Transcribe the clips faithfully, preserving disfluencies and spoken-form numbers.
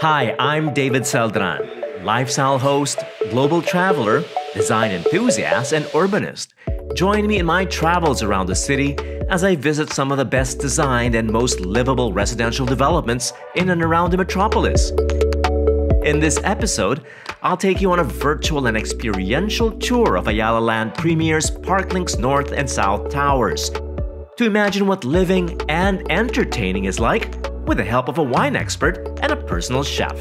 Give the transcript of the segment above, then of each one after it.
Hi, I'm David Celdran, lifestyle host, global traveler, design enthusiast, and urbanist. Join me in my travels around the city as I visit some of the best designed and most livable residential developments in and around the metropolis. In this episode, I'll take you on a virtual and experiential tour of Ayala Land Premier's Parklinks North and South Towers to imagine what living and entertaining is like with the help of a wine expert and a personal chef.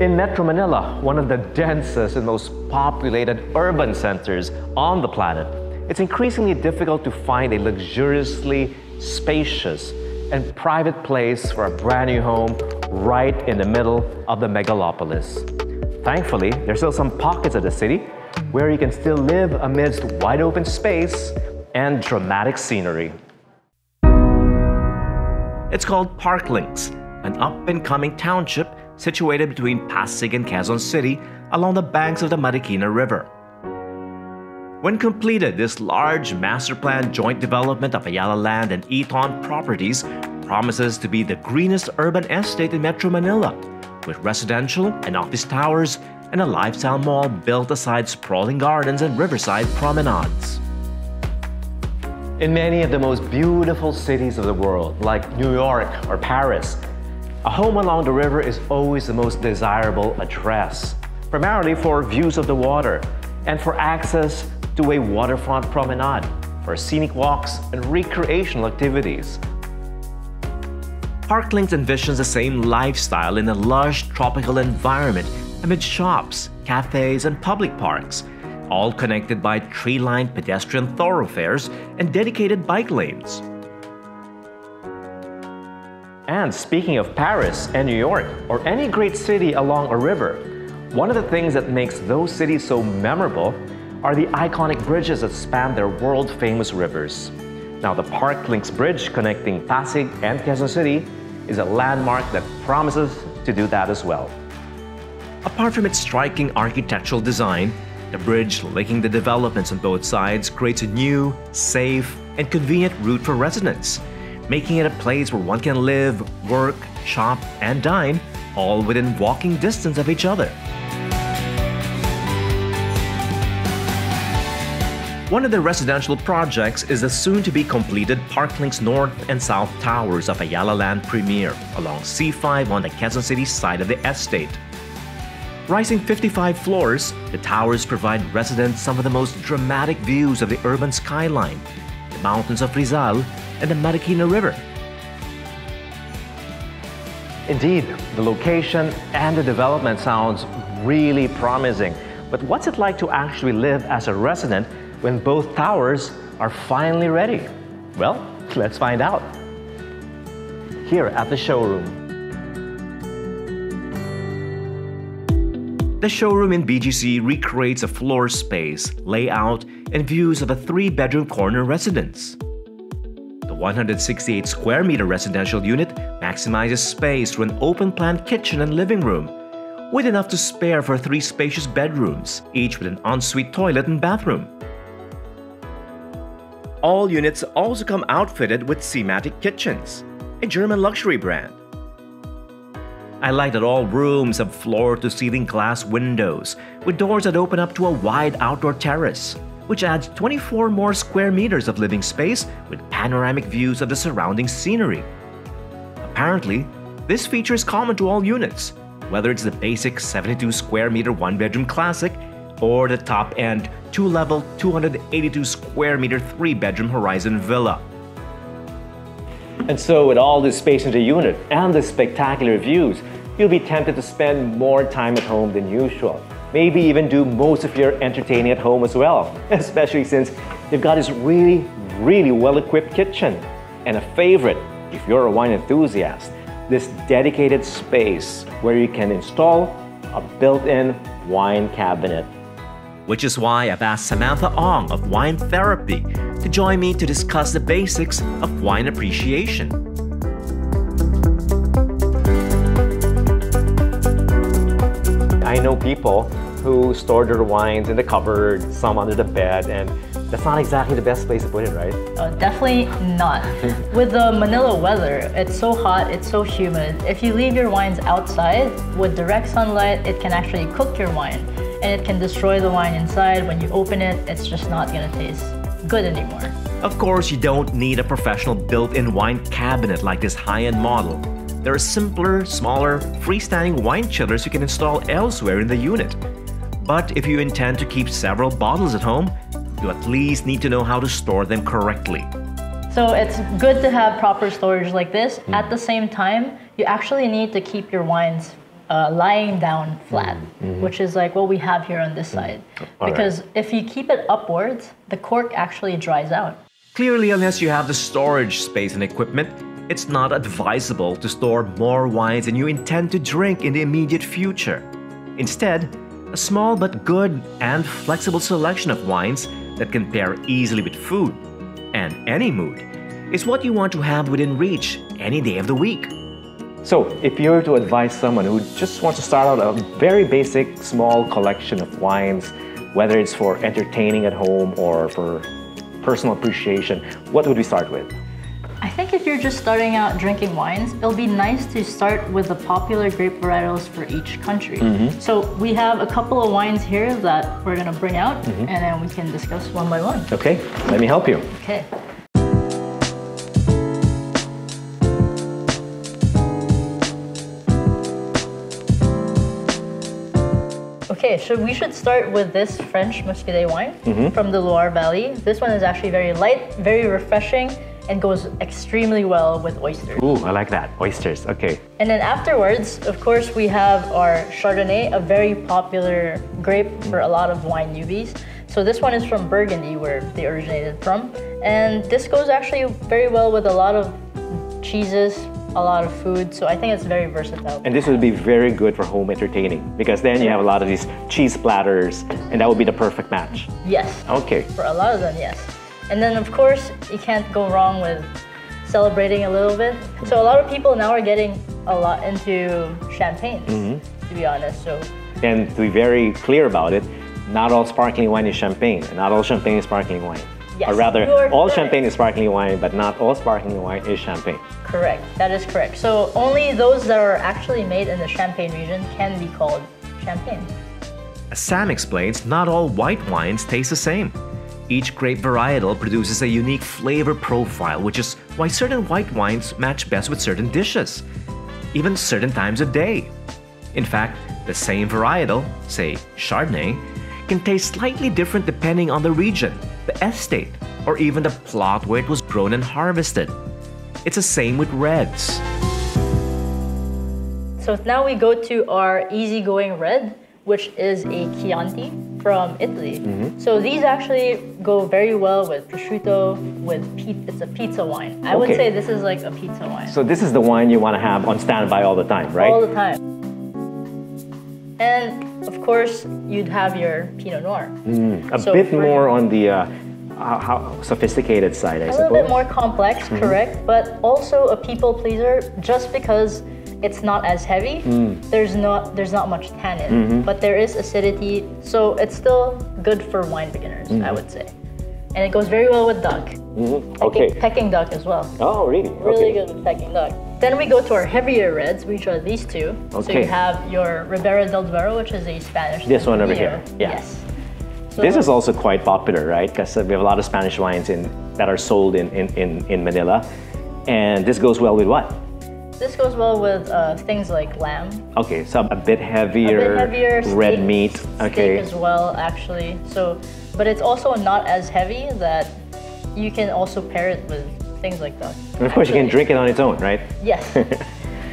In Metro Manila, one of the densest and most populated urban centers on the planet, it's increasingly difficult to find a luxuriously spacious and private place for a brand new home right in the middle of the megalopolis. Thankfully, there's still some pockets of the city where you can still live amidst wide open space and dramatic scenery. It's called Parklinks, an up-and-coming township situated between Pasig and Quezon City along the banks of the Marikina River. When completed, this large master plan joint development of Ayala Land and Eton Properties promises to be the greenest urban estate in Metro Manila, with residential and office towers and a lifestyle mall built aside sprawling gardens and riverside promenades. In many of the most beautiful cities of the world, like New York or Paris, a home along the river is always the most desirable address, primarily for views of the water and for access to a waterfront promenade, for scenic walks and recreational activities. Parklinks envisions the same lifestyle in a lush tropical environment amid shops, cafes, and public parks, all connected by tree-lined pedestrian thoroughfares and dedicated bike lanes. And speaking of Paris and New York, or any great city along a river, one of the things that makes those cities so memorable are the iconic bridges that span their world-famous rivers. Now, the Parklinks Bridge connecting Pasig and Quezon City is a landmark that promises to do that as well. Apart from its striking architectural design, the bridge linking the developments on both sides creates a new, safe, and convenient route for residents, making it a place where one can live, work, shop, and dine, all within walking distance of each other. One of the residential projects is the soon-to-be completed Parklinks North and South Towers of Ayala Land Premier along C five on the Quezon City side of the estate. Rising fifty-five floors, the towers provide residents some of the most dramatic views of the urban skyline, the mountains of Rizal, and the Marikina River. Indeed, the location and the development sounds really promising. But what's it like to actually live as a resident when both towers are finally ready? Well, let's find out here at the showroom. The showroom in B G C recreates a floor space, layout, and views of a three-bedroom corner residence. The one hundred sixty-eight square meter residential unit maximizes space through an open-plan kitchen and living room, with enough to spare for three spacious bedrooms, each with an ensuite toilet and bathroom. All units also come outfitted with Seamatic Kitchens, a German luxury brand. I like that all rooms have floor-to-ceiling glass windows with doors that open up to a wide outdoor terrace, which adds twenty-four more square meters of living space with panoramic views of the surrounding scenery. Apparently, this feature is common to all units, whether it's the basic seventy-two square meter one-bedroom classic or the top-end two-level two hundred eighty-two square meter three-bedroom Horizon villa. And so with all this space in the unit and the spectacular views, you'll be tempted to spend more time at home than usual. Maybe even do most of your entertaining at home as well, especially since they've got this really, really well-equipped kitchen. And a favorite, if you're a wine enthusiast, this dedicated space where you can install a built-in wine cabinet. Which is why I've asked Samantha Ong of Wine Therapy to join me to discuss the basics of wine appreciation. I know people who store their wines in the cupboard, some under the bed, and that's not exactly the best place to put it, right? Uh, definitely not. With the Manila weather, it's so hot, it's so humid. If you leave your wines outside, with direct sunlight, it can actually cook your wine. And it can destroy the wine inside. When you open it, it's just not gonna taste good anymore. Of course, you don't need a professional built-in wine cabinet like this high-end model. There are simpler, smaller, freestanding wine chillers you can install elsewhere in the unit. But if you intend to keep several bottles at home, you at least need to know how to store them correctly. So it's good to have proper storage like this. Mm. At the same time, you actually need to keep your wines uh, lying down flat, mm-hmm. which is like what we have here on this side. All because right. if you keep it upwards, the cork actually dries out. Clearly, unless you have the storage space and equipment, it's not advisable to store more wines than you intend to drink in the immediate future. Instead, a small but good and flexible selection of wines that can pair easily with food and any mood is what you want to have within reach any day of the week. So, if you were to advise someone who just wants to start out a very basic small collection of wines, whether it's for entertaining at home or for personal appreciation, what would we start with? I think if you're just starting out drinking wines, it'll be nice to start with the popular grape varietals for each country. Mm-hmm. So we have a couple of wines here that we're gonna bring out, mm-hmm. and then we can discuss one by one. Okay, let me help you. Okay. Okay, so we should start with this French Muscadet wine mm-hmm. from the Loire Valley. This one is actually very light, very refreshing, and goes extremely well with oysters. Ooh, I like that, oysters, okay. And then afterwards, of course, we have our Chardonnay, a very popular grape for a lot of wine newbies. So this one is from Burgundy, where they originated from. And this goes actually very well with a lot of cheeses, a lot of food, so I think it's very versatile. And this would be very good for home entertaining, because then you have a lot of these cheese platters, and that would be the perfect match. Yes. Okay. For a lot of them, yes. And then, of course, you can't go wrong with celebrating a little bit. So a lot of people now are getting a lot into champagnes, mm-hmm. to be honest. So, and to be very clear about it, not all sparkling wine is champagne, and not all champagne is sparkling wine. Yes, or rather, all champagne is sparkling wine, but not all sparkling wine is champagne. Correct. That is correct. So only those that are actually made in the Champagne region can be called champagne. As Sam explains, not all white wines taste the same. Each grape varietal produces a unique flavor profile, which is why certain white wines match best with certain dishes, even certain times of day. In fact, the same varietal, say Chardonnay, can taste slightly different depending on the region, the estate, or even the plot where it was grown and harvested. It's the same with reds. So now we go to our easygoing red, which is a Chianti from Italy. Mm-hmm. So these actually go very well with prosciutto, with pizza. It's a pizza wine. I okay. would say this is like a pizza wine. So this is the wine you want to have on standby all the time, right? All the time. And of course, you'd have your Pinot Noir. Mm, a so bit more on the uh, how sophisticated side, I a suppose. A little bit more complex, mm-hmm. correct, but also a people pleaser just because it's not as heavy. Mm. There's not there's not much tannin, mm-hmm. but there is acidity, so it's still good for wine beginners, mm-hmm. I would say. And it goes very well with duck. Mm-hmm. Okay. Pecking duck as well. Oh, really? Really okay. good with pecking duck. Then we go to our heavier reds, which are these two. Okay. So you have your Ribera del Duero, which is a Spanish. This one over here. here. Yeah. Yes. So this is also quite popular, right? Because we have a lot of Spanish wines in that are sold in in in, in Manila, and this goes well with what? This goes well with uh, things like lamb. Okay, so a bit heavier, a bit heavier steak, red meat. Steak okay. as well, actually. So, but it's also not as heavy that you can also pair it with things like that. And of course, actually. you can drink it on its own, right? Yes.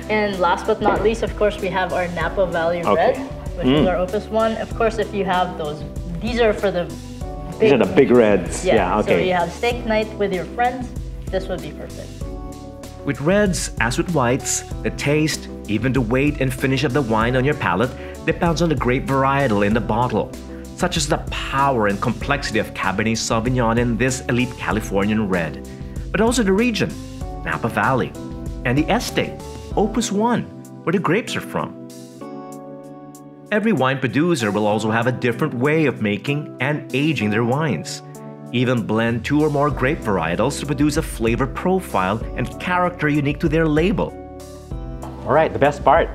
And last but not least, of course, we have our Napa Valley okay. Red, which mm. is our Opus One. Of course, if you have those, these are for the big, these are the big reds. Yeah, yeah okay. So you have steak night with your friends. This would be perfect. With reds, as with whites, the taste, even the weight and finish of the wine on your palate depends on the grape varietal in the bottle, such as the power and complexity of Cabernet Sauvignon in this elite Californian red, but also the region, Napa Valley, and the estate, Opus One, where the grapes are from. Every wine producer will also have a different way of making and aging their wines. Even blend two or more grape varietals to produce a flavor profile and character unique to their label. All right, the best part.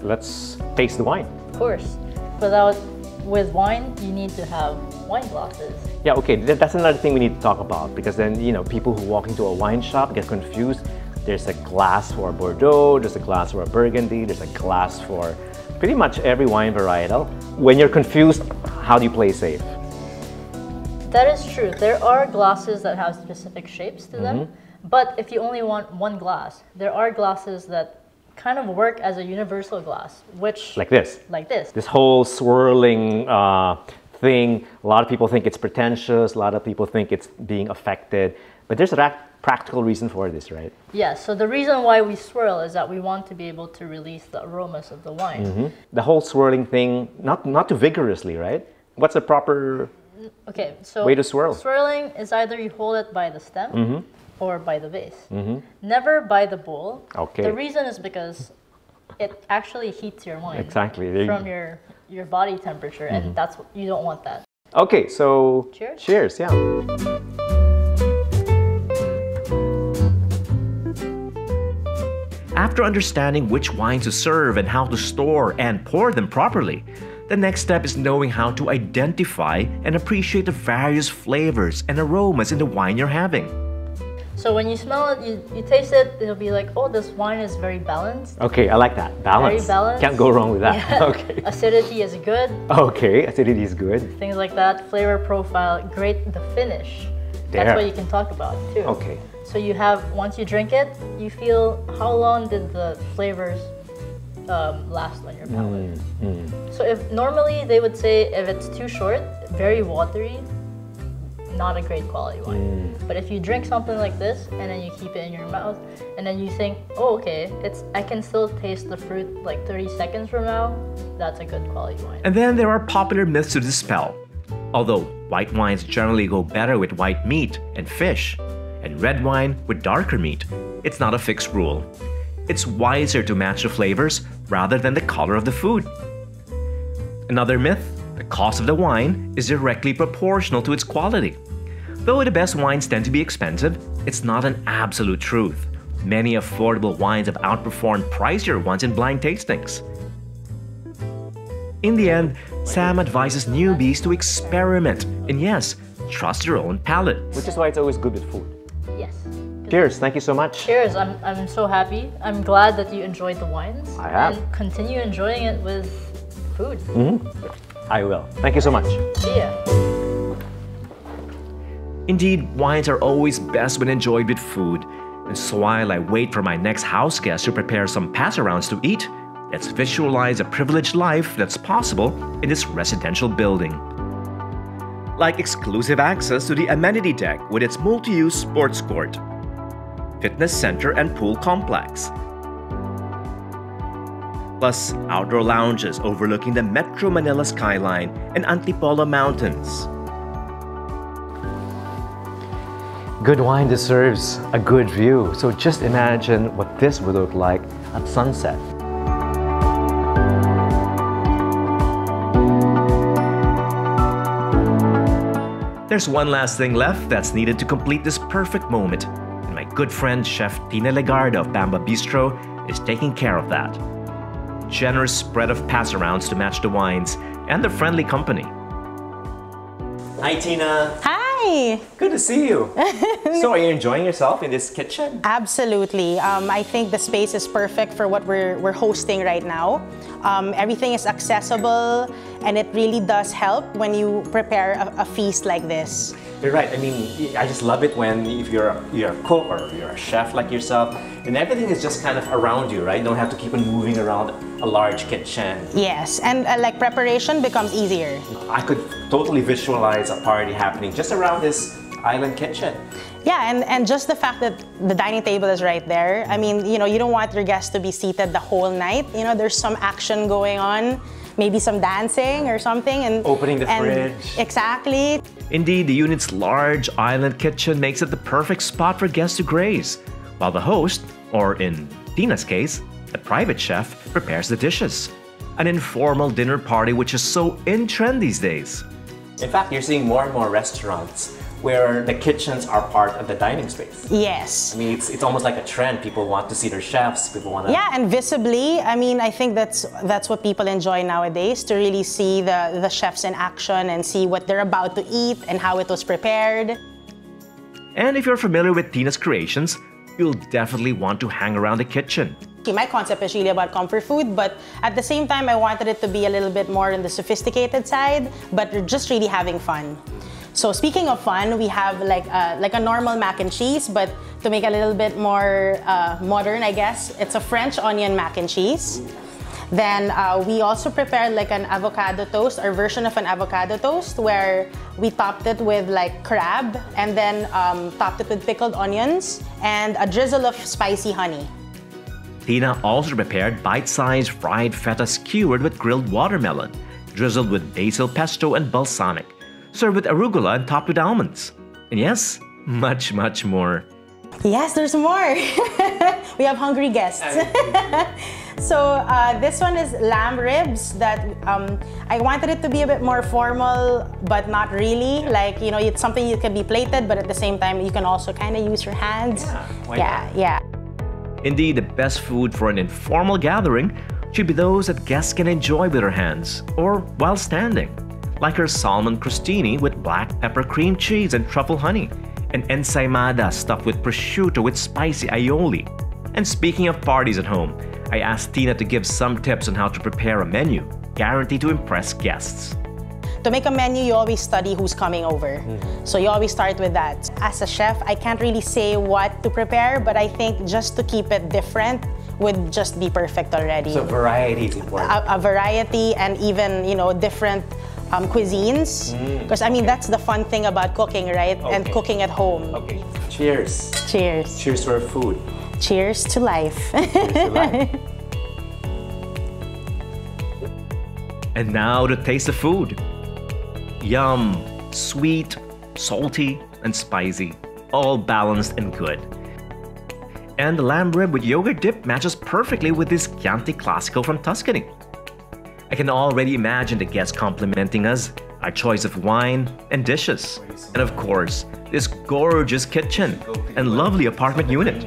Let's taste the wine. Of course. Without, with wine, you need to have wine glasses. Yeah, okay, that's another thing we need to talk about, because then, you know, people who walk into a wine shop get confused. There's a glass for Bordeaux, there's a glass for Burgundy, there's a glass for pretty much every wine varietal. When you're confused, how do you play safe? That is true. There are glasses that have specific shapes to them, mm-hmm. but if you only want one glass, there are glasses that kind of work as a universal glass, which... Like this? Like this. This whole swirling uh, thing, a lot of people think it's pretentious, a lot of people think it's being affected, but there's a practical reason for this, right? Yeah, so the reason why we swirl is that we want to be able to release the aromas of the wine. Mm-hmm. The whole swirling thing, not, not too vigorously, right? What's the proper okay, so way to swirl? Swirling is either you hold it by the stem mm-hmm. or by the vase. Mm-hmm. Never by the bowl. Okay. The reason is because it actually heats your wine exactly. from your, your body temperature, mm-hmm. and that's what, you don't want that. Okay, so cheers. Cheers, yeah. After understanding which wines to serve and how to store and pour them properly, the next step is knowing how to identify and appreciate the various flavors and aromas in the wine you're having. So when you smell it, you, you taste it, it'll be like, oh, this wine is very balanced. Okay, I like that. Balance. Very balanced. Can't go wrong with that. Yeah. Okay. Acidity is good. Okay, acidity is good. Things like that. Flavor profile, great, the finish. There. That's what you can talk about too. Okay. So you have, once you drink it, you feel how long did the flavors um, last on your palate. Mm, mm. So if normally they would say if it's too short, very watery, not a great quality wine. Mm. But if you drink something like this and then you keep it in your mouth and then you think, oh, okay, it's I can still taste the fruit like thirty seconds from now, that's a good quality wine. And then there are popular myths to dispel. Although white wines generally go better with white meat and fish, and red wine with darker meat, it's not a fixed rule. It's wiser to match the flavors rather than the color of the food. Another myth, the cost of the wine is directly proportional to its quality. Though the best wines tend to be expensive, it's not an absolute truth. Many affordable wines have outperformed pricier ones in blind tastings. In the end, Sam advises newbies to experiment and yes, trust your own palate. Which is why it's always good with food. Yes. Cheers, thank you so much. Cheers, I'm, I'm so happy. I'm glad that you enjoyed the wines. I have. And continue enjoying it with food. Mm-hmm. I will. Thank you so much. See ya. Indeed, wines are always best when enjoyed with food. And so while I wait for my next house guest to prepare some pass-arounds to eat, let's visualize a privileged life that's possible in this residential building. Like exclusive access to the amenity deck with its multi-use sports court, fitness center and pool complex, plus outdoor lounges overlooking the Metro Manila skyline and Antipolo Mountains. Good wine deserves a good view, so just imagine what this would look like at sunset. There's one last thing left that's needed to complete this perfect moment, and my good friend Chef Tina Legarda of Bamba Bistro is taking care of that. Generous spread of pass-arounds to match the wines and the friendly company. Hi Tina! Hi! Good to see you! So are you enjoying yourself in this kitchen? Absolutely. Um, I think the space is perfect for what we're, we're hosting right now. Um, everything is accessible and it really does help when you prepare a, a feast like this. You're right. I mean, I just love it when if you're a, you're a cook or you're a chef like yourself and everything is just kind of around you, right? You don't have to keep on moving around a large kitchen. Yes, and uh, like preparation becomes easier. I could totally visualize a party happening just around this island kitchen. Yeah, and, and just the fact that the dining table is right there. I mean, you know, you don't want your guests to be seated the whole night. You know, there's some action going on, maybe some dancing or something. And opening the and fridge. Exactly. Indeed, the unit's large island kitchen makes it the perfect spot for guests to graze, while the host, or in Tina's case, the private chef, prepares the dishes. an informal dinner party, which is so in trend these days. In fact, you're seeing more and more restaurants where the kitchens are part of the dining space. Yes. I mean, it's, it's almost like a trend. People want to see their chefs, people want to... Yeah, and visibly, I mean, I think that's that's what people enjoy nowadays, to really see the, the chefs in action and see what they're about to eat and how it was prepared. And if you're familiar with Tina's creations, you'll definitely want to hang around the kitchen. My concept is really about comfort food, but at the same time, I wanted it to be a little bit more on the sophisticated side, but just really having fun. So speaking of fun, we have like a, like a normal mac and cheese, but to make it a little bit more uh, modern, I guess, it's a French onion mac and cheese. Then uh, we also prepared like an avocado toast, our version of an avocado toast, where we topped it with like crab and then um, topped it with pickled onions and a drizzle of spicy honey. Tina also prepared bite-sized fried feta skewered with grilled watermelon, drizzled with basil pesto and balsamic, served with arugula and topped with almonds. And yes, much, much more. Yes, there's more. We have hungry guests. So uh, this one is lamb ribs that um, I wanted it to be a bit more formal, but not really. Like, you know, it's something you can be plated, but at the same time, you can also kind of use your hands. Yeah, yeah, yeah. Indeed, the best food for an informal gathering should be those that guests can enjoy with their hands or while standing, like her salmon crostini with black pepper cream cheese and truffle honey, and ensaymada stuffed with prosciutto with spicy aioli. And speaking of parties at home, I asked Tina to give some tips on how to prepare a menu guaranteed to impress guests. To make a menu, you always study who's coming over. Mm-hmm. So you always start with that. As a chef, I can't really say what to prepare, but I think just to keep it different would just be perfect already. So variety is important. A, a variety and even, you know, different um, cuisines. Because, mm, I mean, okay, that's the fun thing about cooking, right? Okay. And cooking at home. Okay. Cheers. Cheers. Cheers for food. Cheers to life. Cheers to life. And now to taste the food. Yum, sweet, salty, and spicy, all balanced and good. And the lamb rib with yogurt dip matches perfectly with this Chianti Classico from Tuscany. I can already imagine the guests complimenting us, our choice of wine and dishes, and of course, this gorgeous kitchen and lovely apartment unit.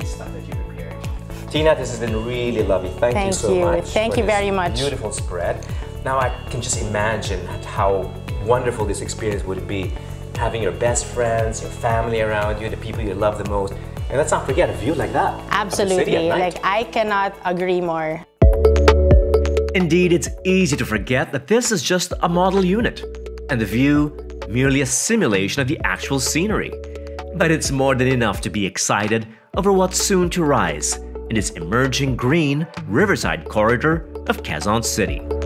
Tina, this has been really lovely. Thank, Thank you so you. much. Thank you very much. Beautiful spread. Now I can just imagine how wonderful this experience would be, having your best friends, your family around you, the people you love the most. And let's not forget a view like that. Absolutely. Like, I cannot agree more. Indeed, it's easy to forget that this is just a model unit, and the view merely a simulation of the actual scenery. But it's more than enough to be excited over what's soon to rise in its emerging green riverside corridor of Quezon City.